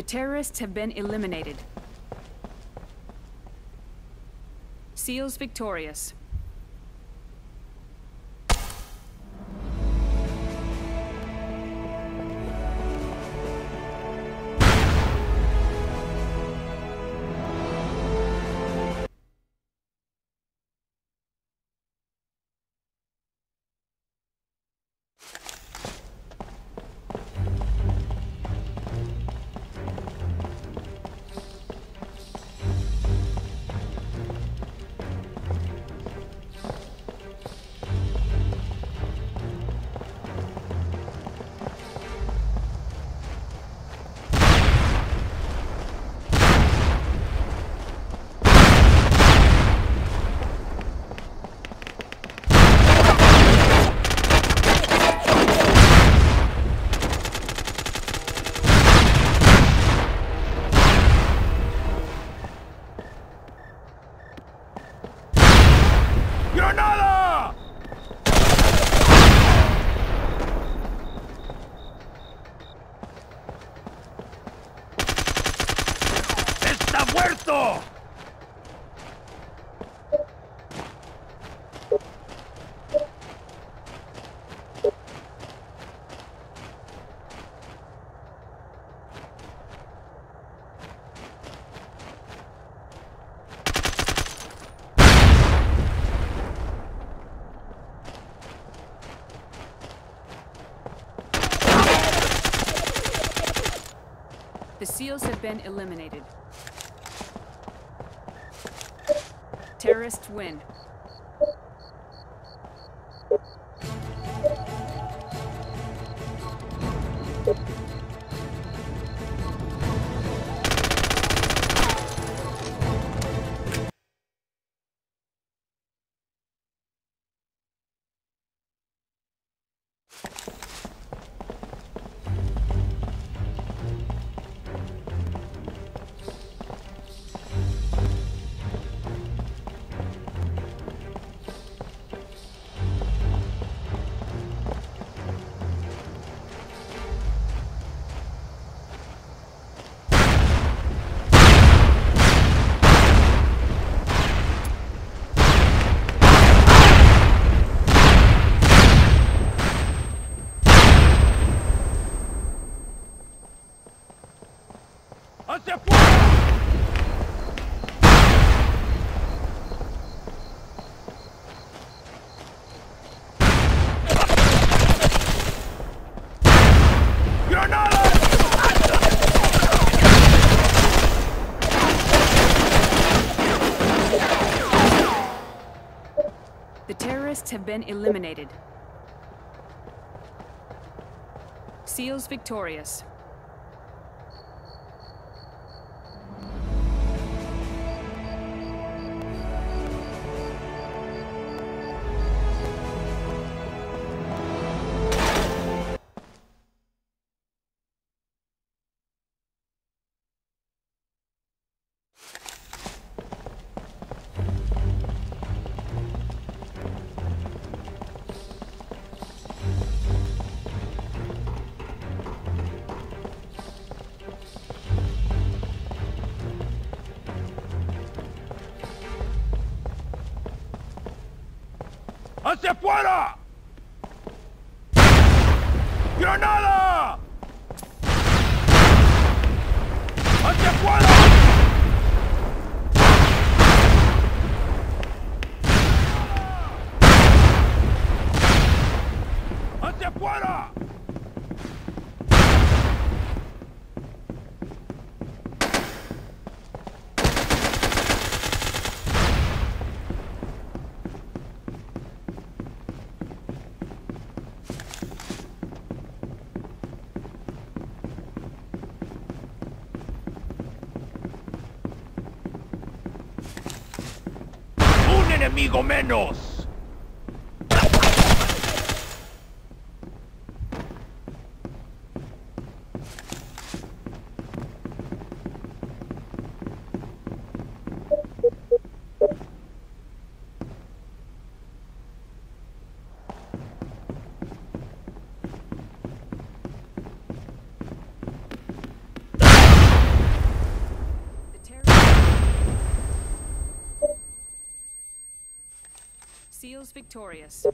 The terrorists have been eliminated. SEALs victorious. The SEALs have been eliminated. Terrorists win. Have been eliminated. SEALs victorious. ¡Hacia afuera! ¡Granada! ¡Hacia afuera! ¡Hacia afuera! ¡Enemigo menos! feels victorious.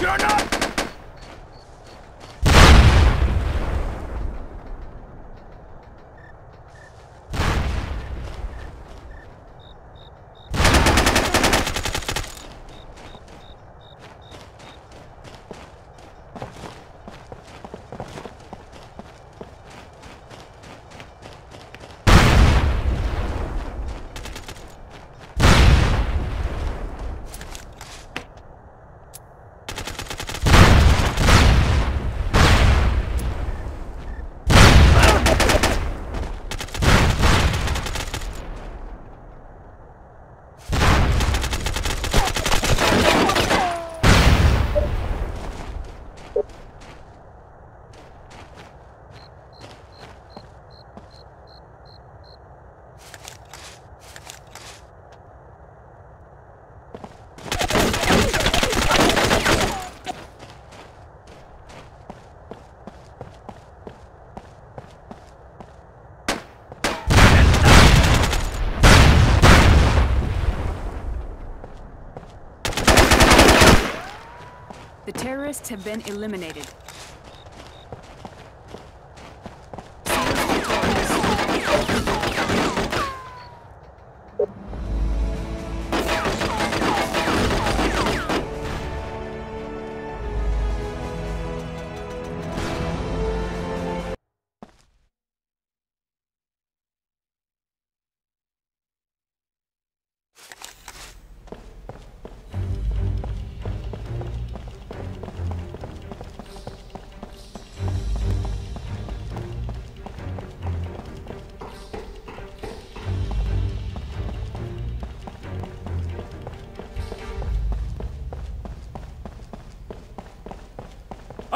You're not! The terrorists have been eliminated.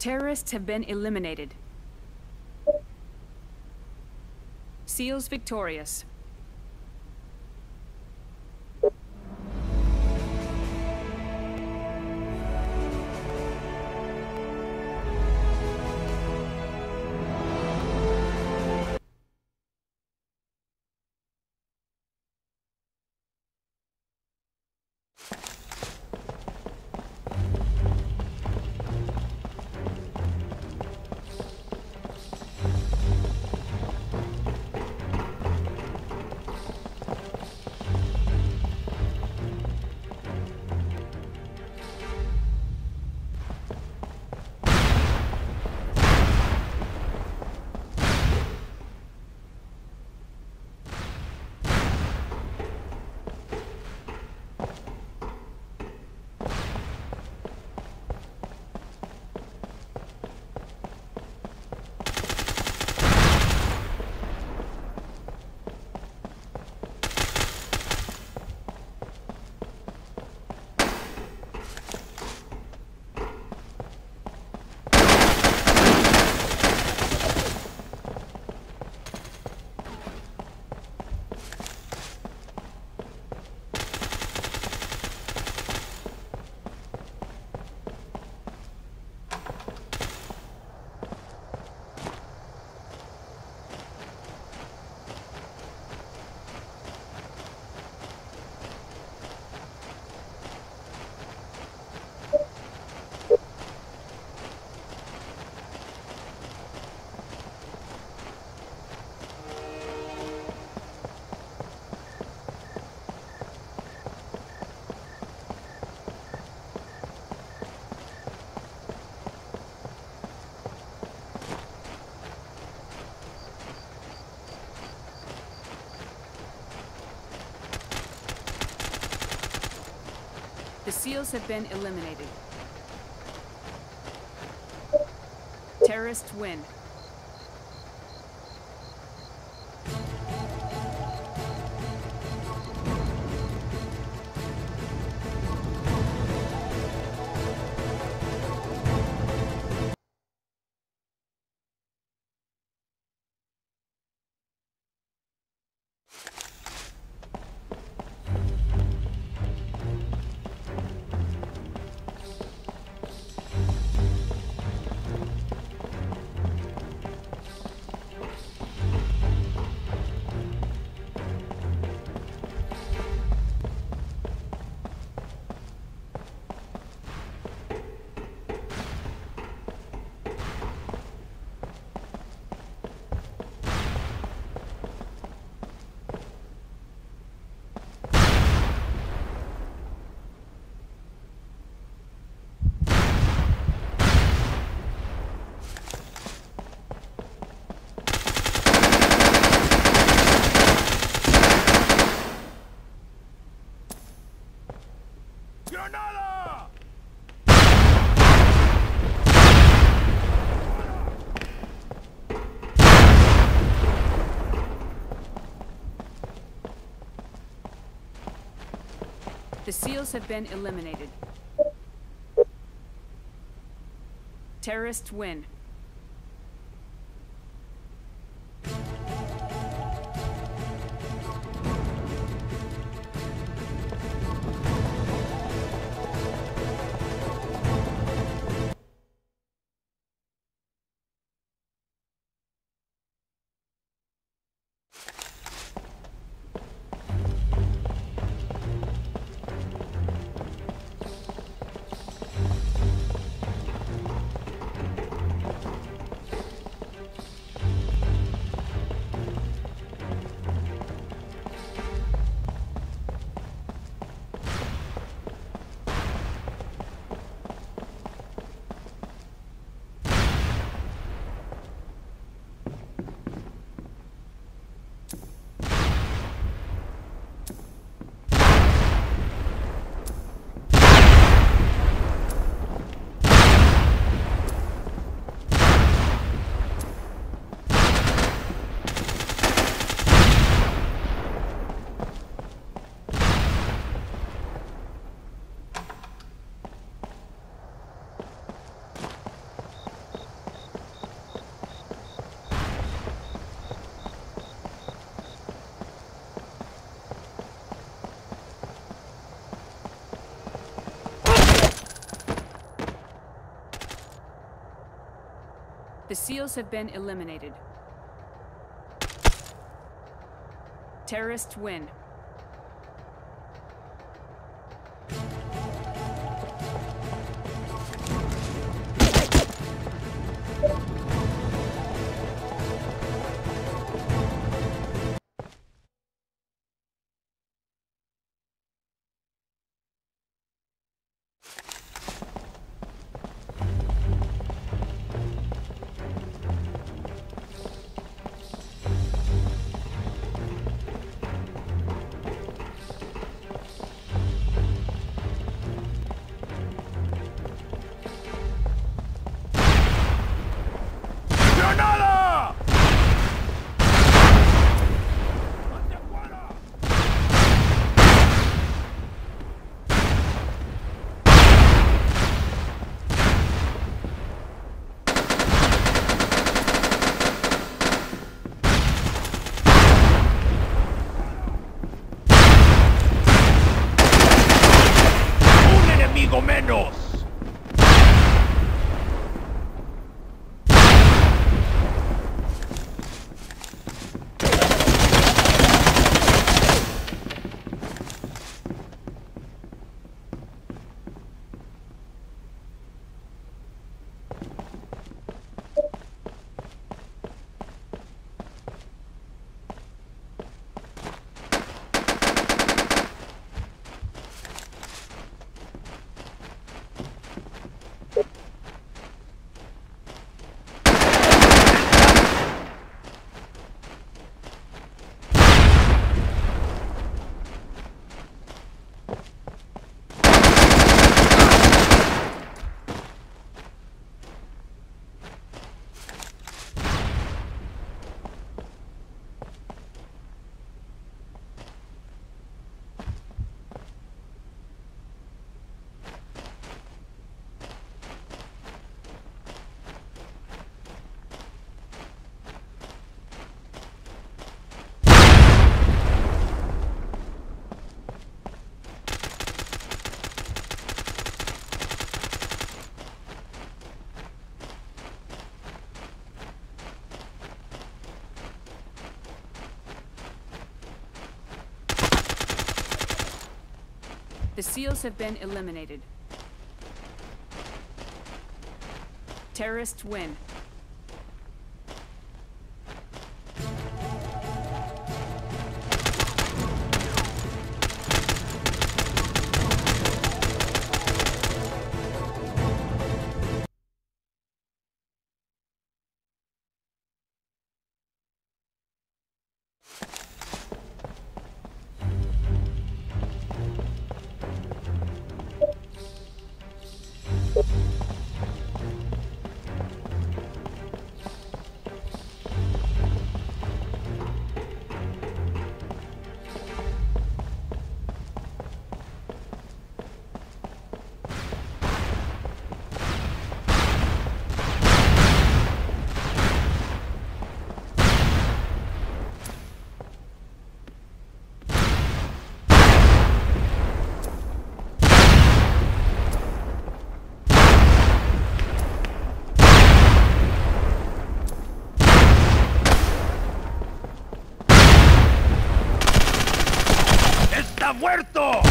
terrorists have been eliminated. SEALs victorious. The SEALs have been eliminated. Terrorists win. The SEALs have been eliminated. Terrorists win. The seals have been eliminated. Terrorists win. The seals have been eliminated. Terrorists win. ¡Muerto!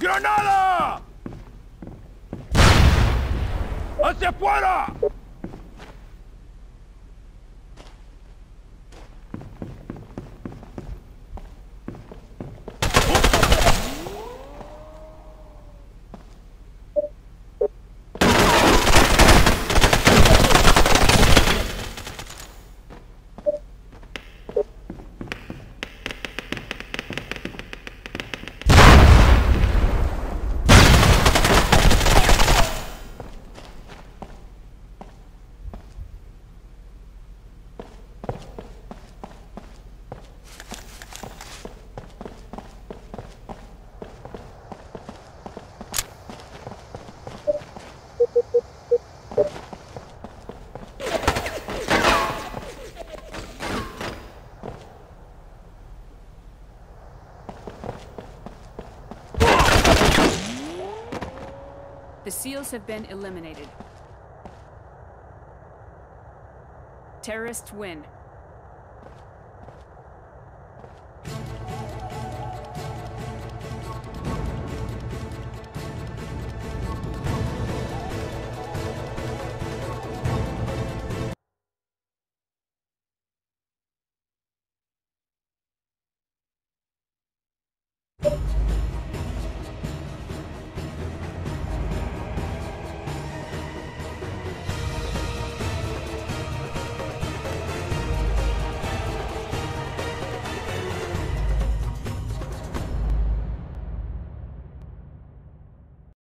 ¡Granada! ¡Hacia afuera! The SEALs have been eliminated. Terrorists win.